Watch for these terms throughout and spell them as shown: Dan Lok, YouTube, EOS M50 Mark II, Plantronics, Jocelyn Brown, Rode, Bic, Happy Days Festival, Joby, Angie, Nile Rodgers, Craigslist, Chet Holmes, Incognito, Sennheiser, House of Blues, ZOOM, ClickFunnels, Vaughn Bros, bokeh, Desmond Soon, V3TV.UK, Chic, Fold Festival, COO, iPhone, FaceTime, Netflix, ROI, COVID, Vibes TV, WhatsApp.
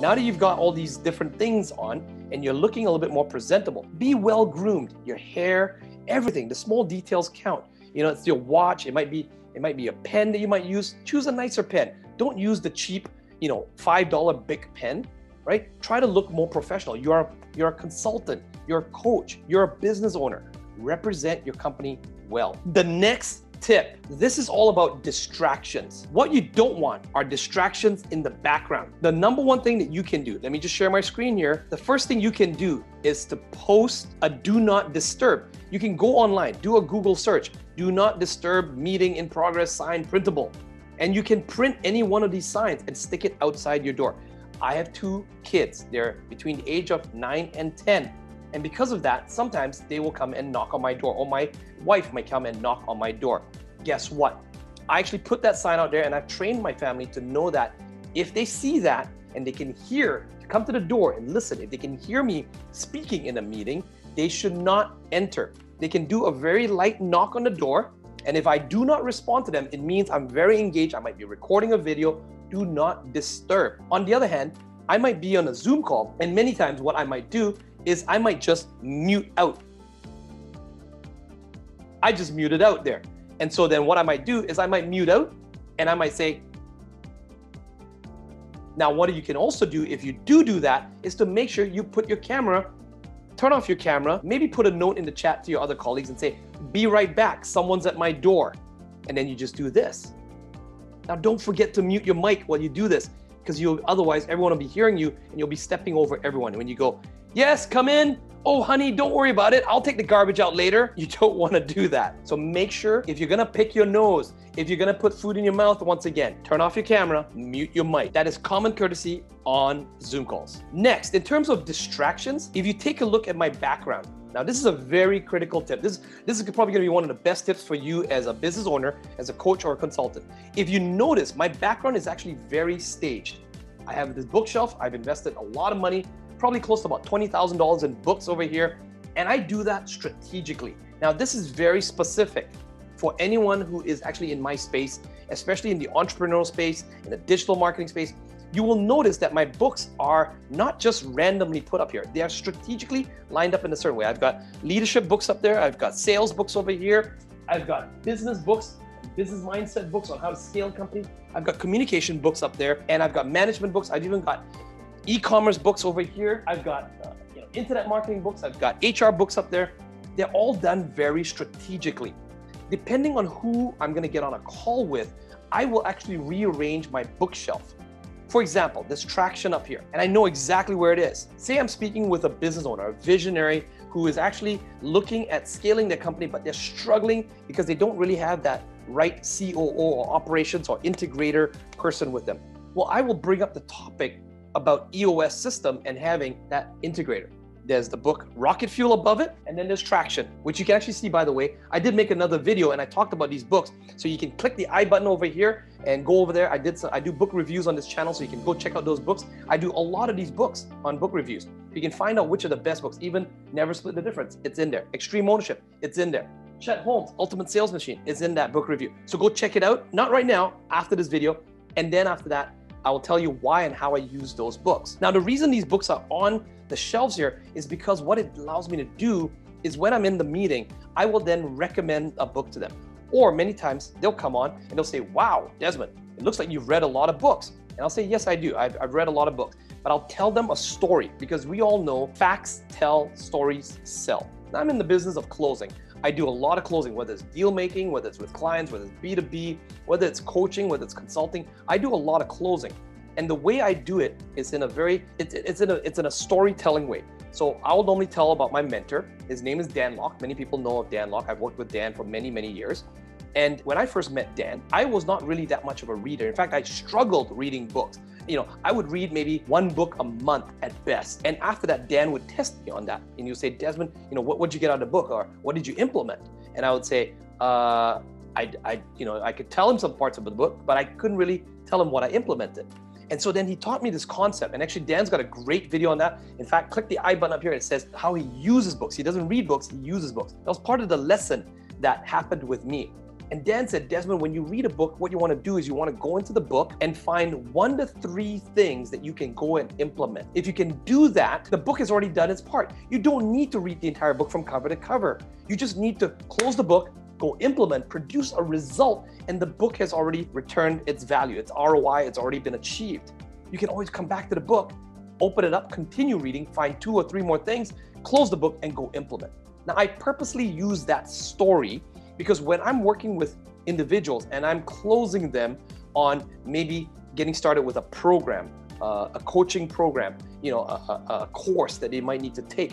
Now that you've got all these different things on and you're looking a little bit more presentable, be well groomed, your hair, everything, the small details count. You know, it's your watch, it might be a pen that you might use. Choose a nicer pen. Don't use the cheap, you know, $5 Bic pen, right? Try to look more professional. You're a consultant, you're a coach, you're a business owner. Represent your company well. The next tip, this is all about distractions. What you don't want are distractions in the background. The number one thing that you can do, let me just share my screen here. The first thing you can do is to post a do not disturb. You can go online, do a Google search, do not disturb meeting in progress sign printable. And you can print any one of these signs and stick it outside your door. I have two kids. They're between the age of 9 and 10. And because of that, sometimes they will come and knock on my door, or my wife might come and knock on my door. Guess what? I actually put that sign out there, and I've trained my family to know that if they see that and they can hear, come to the door and listen, if they can hear me speaking in a meeting, they should not enter. They can do a very light knock on the door. And if I do not respond to them, it means I'm very engaged. I might be recording a video. Do not disturb. On the other hand, I might be on a Zoom call, and many times what I might do is I might just mute out. I just muted out there. And so then what I might do is I might mute out and I might say, now what you can also do if you do that is to make sure you put your camera, turn off your camera, maybe put a note in the chat to your other colleagues and say, be right back, someone's at my door. And then you just do this. Now don't forget to mute your mic while you do this, because you'll otherwise everyone will be hearing you and you'll be stepping over everyone. When you go, yes, come in. Oh, honey, don't worry about it. I'll take the garbage out later. You don't want to do that. So make sure if you're going to pick your nose, if you're going to put food in your mouth, once again, turn off your camera, mute your mic. That is common courtesy on Zoom calls. Next, in terms of distractions, if you take a look at my background, now this is a very critical tip. This is probably going to be one of the best tips for you as a business owner, as a coach or a consultant. If you notice, my background is actually very staged. I have this bookshelf. I've invested a lot of money, probably close to about $20,000 in books over here. And I do that strategically. Now, this is very specific for anyone who is actually in my space, especially in the entrepreneurial space, in the digital marketing space. You will notice that my books are not just randomly put up here. They are strategically lined up in a certain way. I've got leadership books up there. I've got sales books over here. I've got business books, business mindset books on how to scale a company. I've got communication books up there, and I've got management books. I've even got e-commerce books over here. I've got internet marketing books. I've got HR books up there. They're all done very strategically. Depending on who I'm going to get on a call with, I will actually rearrange my bookshelf. For example, this traction up here, and I know exactly where it is. Say I'm speaking with a business owner, a visionary who is actually looking at scaling their company, but they're struggling because they don't really have that right COO or operations or integrator person with them. Well, I will bring up the topic about EOS system and having that integrator. There's the book Rocket Fuel above it, and then there's Traction, which you can actually see, by the way. I did make another video and I talked about these books. So you can click the I button over here and go over there. I do book reviews on this channel, so you can go check out those books. I do a lot of these books on book reviews. You can find out which are the best books. Even Never Split the Difference, it's in there. Extreme Ownership, it's in there. Chet Holmes, Ultimate Sales Machine, is in that book review. So go check it out, not right now, after this video. And then after that, I will tell you why and how I use those books. Now, the reason these books are on the shelves here is because what it allows me to do is when I'm in the meeting, I will then recommend a book to them. Or many times they'll come on and they'll say, wow, Desmond, it looks like you've read a lot of books. And I'll say, yes, I do. I've read a lot of books, but I'll tell them a story, because we all know facts tell, stories sell. Now, I'm in the business of closing. I do a lot of closing, whether it's deal making, whether it's with clients, whether it's B2B, whether it's coaching, whether it's consulting. I do a lot of closing. And the way I do it is in a very, it's in a storytelling way. So I will normally tell about my mentor. His name is Dan Lok. Many people know of Dan Lok. I've worked with Dan for many, many years. And when I first met Dan, I was not really that much of a reader. In fact, I struggled reading books. You know, I would read maybe one book a month at best. And after that, Dan would test me on that. And he would say, Desmond, you know, what would you get out of the book? Or what did you implement? And I would say, I could tell him some parts of the book, but I couldn't really tell him what I implemented. And so then he taught me this concept. And actually, Dan's got a great video on that. In fact, click the I button up here. It says how he uses books. He doesn't read books, he uses books. That was part of the lesson that happened with me. And Dan said, Desmond, when you read a book, what you want to do is you want to go into the book and find 1 to 3 things that you can go and implement. If you can do that, the book has already done its part. You don't need to read the entire book from cover to cover. You just need to close the book, go implement, produce a result, and the book has already returned its value. Its ROI, it's already been achieved. You can always come back to the book, open it up, continue reading, find 2 or 3 more things, close the book and go implement. Now, I purposely use that story because when I'm working with individuals and I'm closing them on maybe getting started with a program, a coaching program, you know, a course that they might need to take,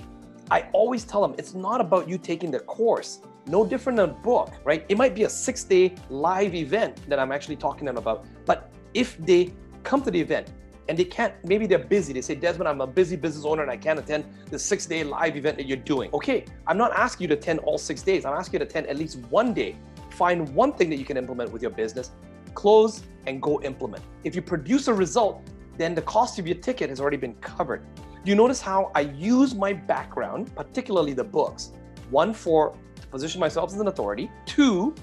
I always tell them it's not about you taking the course. No different than a book, right? It might be a 6-day live event that I'm actually talking to them about. But if they come to the event and they can't, maybe they're busy. They say, Desmond, I'm a busy business owner and I can't attend the 6-day live event that you're doing. Okay, I'm not asking you to attend all 6 days. I'm asking you to attend at least 1 day. Find 1 thing that you can implement with your business, close and go implement. If you produce a result, then the cost of your ticket has already been covered. You notice how I use my background, particularly the books, 1 for position myself as an authority. 2,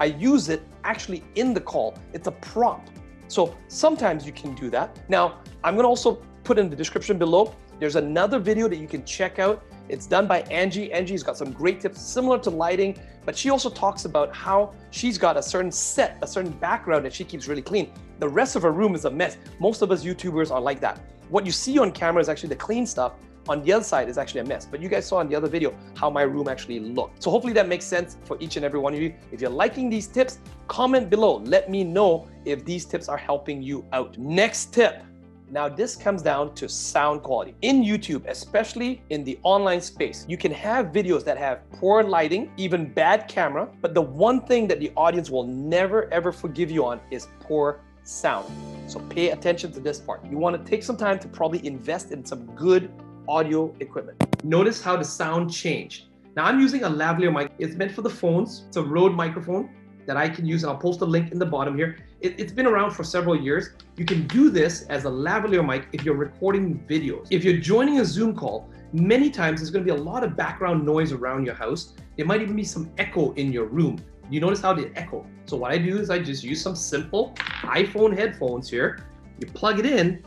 I use it actually in the call. It's a prompt. So sometimes you can do that. Now, I'm going to also put in the description below, there's another video that you can check out. It's done by Angie. Angie's got some great tips similar to lighting, but she also talks about how she's got a certain set, a certain background that she keeps really clean. The rest of her room is a mess. Most of us YouTubers are like that. What you see on camera is actually the clean stuff. On the other side is actually a mess, but you guys saw in the other video how my room actually looked. So hopefully that makes sense for each and every one of you. If you're liking these tips, comment below. Let me know if these tips are helping you out. Next tip. Now this comes down to sound quality. In YouTube, especially in the online space, you can have videos that have poor lighting, even bad camera, but the one thing that the audience will never ever forgive you on is poor sound. So pay attention to this part. You want to take some time to probably invest in some good audio equipment. Notice how the sound changed. Now I'm using a lavalier mic. It's meant for the phones. It's a Rode microphone that I can use. I'll post a link in the bottom here. It's been around for several years. You can do this as a lavalier mic if you're recording videos. If you're joining a Zoom call, many times there's going to be a lot of background noise around your house. There might even be some echo in your room. You notice how they echo. So what I do is I just use some simple iPhone headphones here. You plug it in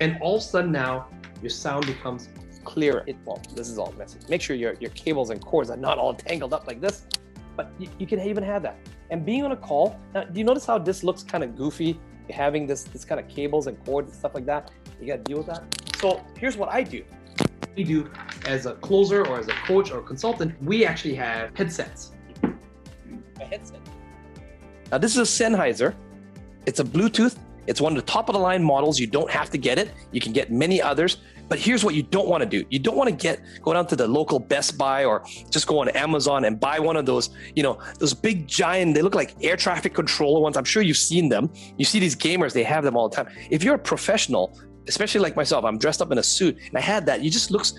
and all of a sudden now, your sound becomes clearer. Well, this is all messy. Make sure your cables and cords are not all tangled up like this, but you can even have that. And being on a call, now, do you notice how this looks kind of goofy? You're having this kind of cables and cords and stuff like that. You got to deal with that. So here's what I do. We do as a closer or as a coach or consultant, we actually have headsets. A headset. Now this is a Sennheiser. It's a Bluetooth. It's one of the top of the line models. You don't have to get it. You can get many others, but here's what you don't want to do. You don't want to go down to the local Best Buy or just go on Amazon and buy one of those, you know, those big giant, they look like air traffic controller ones. I'm sure you've seen them. You see these gamers, they have them all the time. If you're a professional, especially like myself, I'm dressed up in a suit and I had that. It just looks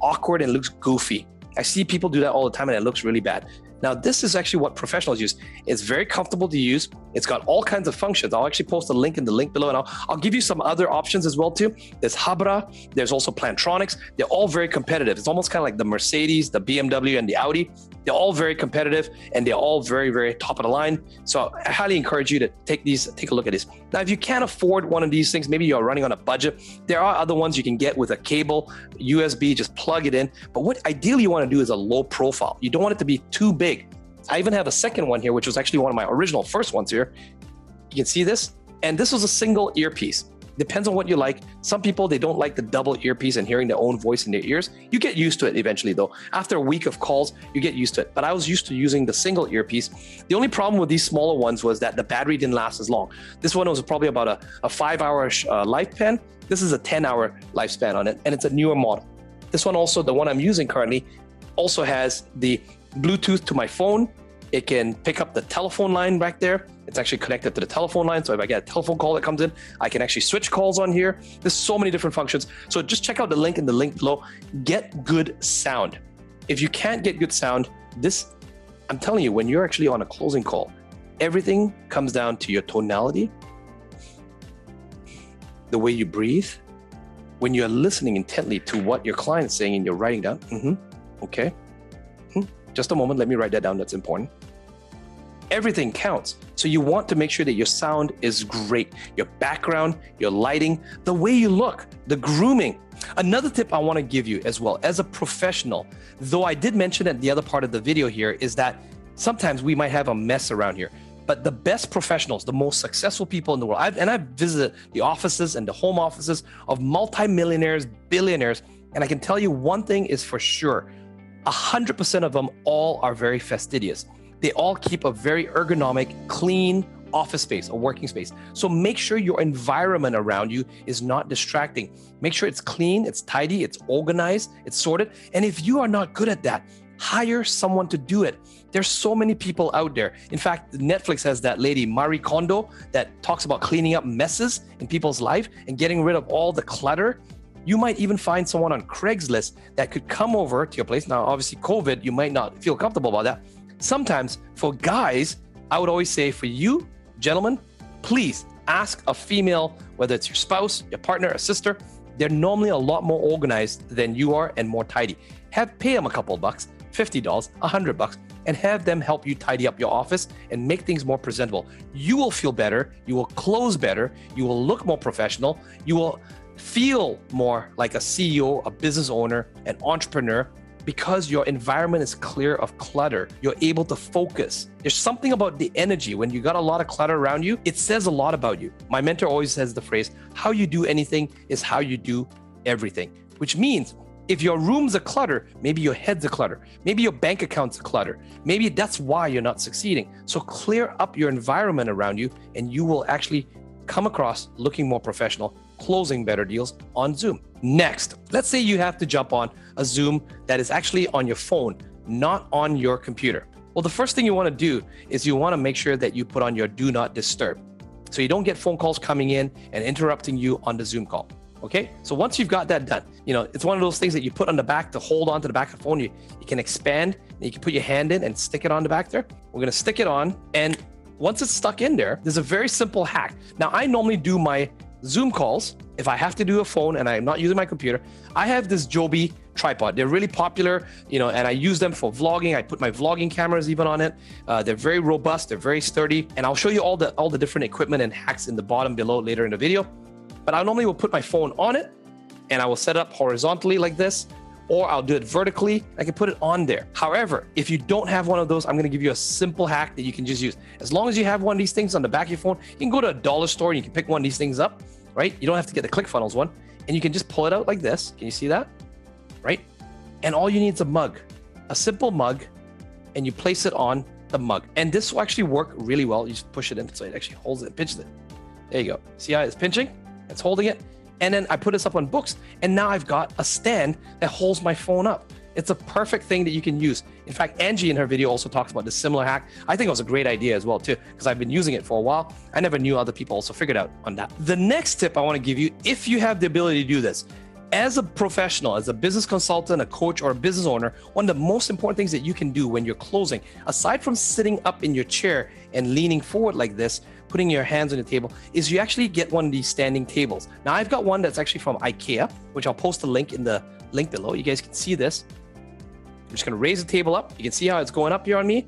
awkward and looks goofy. I see people do that all the time and it looks really bad. Now, this is actually what professionals use. It's very comfortable to use. It's got all kinds of functions. I'll actually post a link in the link below and I'll give you some other options as well too. There's Habra, there's also Plantronics. They're all very competitive. It's almost kind of like the Mercedes, the BMW and the Audi. They're all very competitive and they're all very, very top of the line. So I highly encourage you to take a look at this. Now, if you can't afford one of these things, maybe you're running on a budget, there are other ones you can get with a cable, USB, just plug it in. But what ideally you want to do is a low profile. You don't want it to be too big. I even have a second one here, which was actually one of my original first ones here. You can see this. And this was a single earpiece. Depends on what you like. Some people, they don't like the double earpiece and hearing their own voice in their ears. You get used to it eventually though. After a week of calls, you get used to it. But I was used to using the single earpiece. The only problem with these smaller ones was that the battery didn't last as long. This one was probably about a 5-hour lifespan. This is a 10-hour lifespan on it. And it's a newer model. This one also, the one I'm using currently, also has the Bluetooth to my phone. It can pick up the telephone line back there. It's actually connected to the telephone line. So if I get a telephone call that comes in, I can actually switch calls on here. There's so many different functions. So just check out the link in the link below. Get good sound. If you can't get good sound, this, I'm telling you, when you're actually on a closing call, everything comes down to your tonality, the way you breathe, when you're listening intently to what your client is saying and you're writing down, okay. Just a moment, let me write that down, that's important. everything counts. So you want to make sure that your sound is great, your background, your lighting, the way you look, the grooming. Another tip I want to give you as well as a professional, though I did mention at the other part of the video here, is that sometimes we might have a mess around here. But the best professionals, the most successful people in the world, I've visited the offices and the home offices of multimillionaires, billionaires, and I can tell you one thing is for sure, 100% of them all are very fastidious. They all keep a very ergonomic, clean office space, a working space. So make sure your environment around you is not distracting. Make sure it's clean, it's tidy, it's organized, it's sorted. And if you are not good at that, hire someone to do it. There's so many people out there. In fact, Netflix has that lady, Marie Kondo, that talks about cleaning up messes in people's life and getting rid of all the clutter. You might even find someone on Craigslist that could come over to your place. Now, obviously, COVID, you might not feel comfortable about that. Sometimes for guys, I would always say for you, gentlemen, please ask a female, whether it's your spouse, your partner, a sister, they're normally a lot more organized than you are and more tidy. Pay them a couple of bucks. $50, $100, and have them help you tidy up your office and make things more presentable. You will feel better, you will close better, you will look more professional, you will feel more like a CEO, a business owner, an entrepreneur, because your environment is clear of clutter. You're able to focus. There's something about the energy. When you got a lot of clutter around you, it says a lot about you. My mentor always says the phrase, how you do anything is how you do everything, which means if your room's a clutter, maybe your head's a clutter, maybe your bank account's a clutter, maybe that's why you're not succeeding. So clear up your environment around you and you will actually come across looking more professional, closing better deals on Zoom. Next, let's say you have to jump on a Zoom that is actually on your phone, not on your computer. Well, the first thing you want to do is you want to make sure that you put on your do not disturb, so you don't get phone calls coming in and interrupting you on the Zoom call. Okay, so once you've got that done, you know, it's one of those things that you put on the back to hold on to the back of the phone. You can expand and you can put your hand in and stick it on the back there. We're gonna stick it on. And once it's stuck in there, there's a very simple hack. Now, I normally do my Zoom calls. If I have to do a phone and I'm not using my computer, I have this Joby tripod. They're really popular, you know, and I use them for vlogging. I put my vlogging cameras even on it. They're very robust, they're very sturdy. And I'll show you all the different equipment and hacks in the bottom below later in the video. But I normally will put my phone on it and I will set it up horizontally like this, or I'll do it vertically. I can put it on there. However, if you don't have one of those, I'm going to give you a simple hack that you can just use. As long as you have one of these things on the back of your phone, you can go to a dollar store and you can pick one of these things up, right? You don't have to get the ClickFunnels one, and you can just pull it out like this. Can you see that? Right? And all you need is a mug, a simple mug, and you place it on the mug. And this will actually work really well. You just push it in so it actually holds it and pinches it. There you go. See how it's pinching? It's holding it. And then I put this up on books, and now I've got a stand that holds my phone up. It's a perfect thing that you can use. In fact, Angie in her video also talks about this similar hack. I think it was a great idea as well too, because I've been using it for a while. I never knew other people also figured out on that. The next tip I want to give you, if you have the ability to do this, as a professional, as a business consultant, a coach, or a business owner, one of the most important things that you can do when you're closing, aside from sitting up in your chair and leaning forward like this, putting your hands on the table, is you actually get one of these standing tables. Now, I've got one that's actually from IKEA, which I'll post the link in the link below. You guys can see this. I'm just going to raise the table up. You can see how it's going up here on me.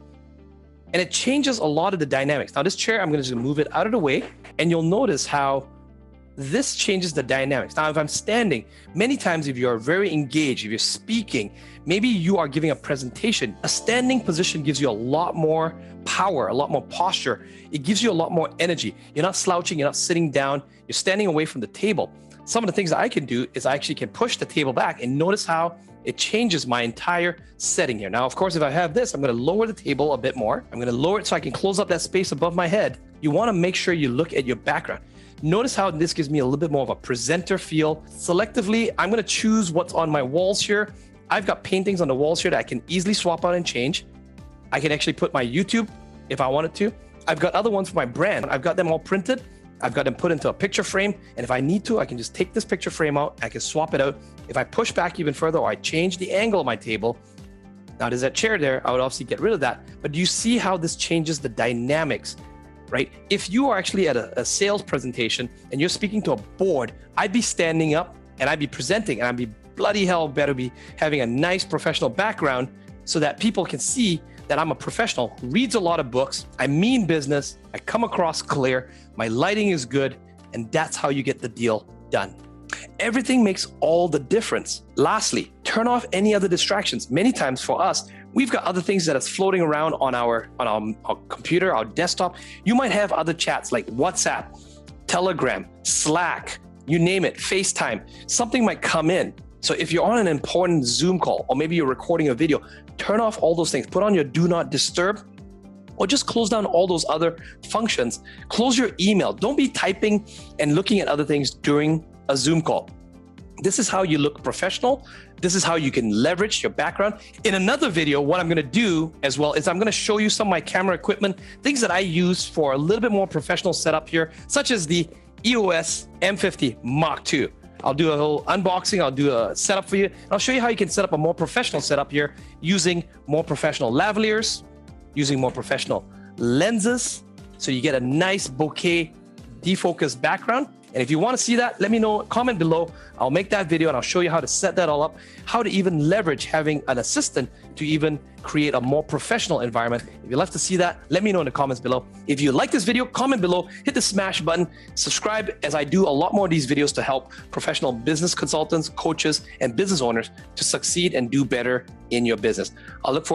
And it changes a lot of the dynamics. Now, this chair, I'm going to just move it out of the way, and you'll notice how this changes the dynamics. Now, if I'm standing, many times if you're very engaged, if you're speaking, maybe you are giving a presentation, a standing position gives you a lot more power, a lot more posture. It gives you a lot more energy. You're not slouching, you're not sitting down, you're standing away from the table. Some of the things that I can do is I actually can push the table back and notice how it changes my entire setting here. Now, of course, if I have this, I'm going to lower the table a bit more. I'm going to lower it so I can close up that space above my head. You want to make sure you look at your background. Notice how this gives me a little bit more of a presenter feel. Selectively, I'm going to choose what's on my walls here. I've got paintings on the walls here that I can easily swap out and change. I can actually put my YouTube if I wanted to. I've got other ones for my brand. I've got them all printed. I've got them put into a picture frame. And if I need to, I can just take this picture frame out. I can swap it out. If I push back even further or I change the angle of my table, now there's that chair there. I would obviously get rid of that. But do you see how this changes the dynamics? Right? If you are actually at a sales presentation and you're speaking to a board, I'd be standing up and I'd be presenting and I'd be bloody hell better be having a nice professional background so that people can see that I'm a professional who reads a lot of books. I mean business. I come across clear. My lighting is good. And that's how you get the deal done. Everything makes all the difference. Lastly, turn off any other distractions. Many times for us, we've got other things that are floating around on our computer, our desktop. You might have other chats like WhatsApp, Telegram, Slack, you name it, FaceTime. Something might come in. So if you're on an important Zoom call, or maybe you're recording a video, turn off all those things. Put on your do not disturb, or just close down all those other functions. Close your email. Don't be typing and looking at other things during a Zoom call. This is how you look professional. This is how you can leverage your background. In another video, what I'm gonna do as well is I'm gonna show you some of my camera equipment, things that I use for a little bit more professional setup here, such as the EOS M50 Mark II. I'll do a whole unboxing, I'll do a setup for you, and I'll show you how you can set up a more professional setup here using more professional lavaliers, using more professional lenses, so you get a nice bokeh defocused background. And if you want to see that, let me know, comment below. I'll make that video and I'll show you how to set that all up, how to even leverage having an assistant to even create a more professional environment. If you'd love to see that, let me know in the comments below. If you like this video, comment below, hit the smash button, subscribe, as I do a lot more of these videos to help professional business consultants, coaches, and business owners to succeed and do better in your business. I'll look forward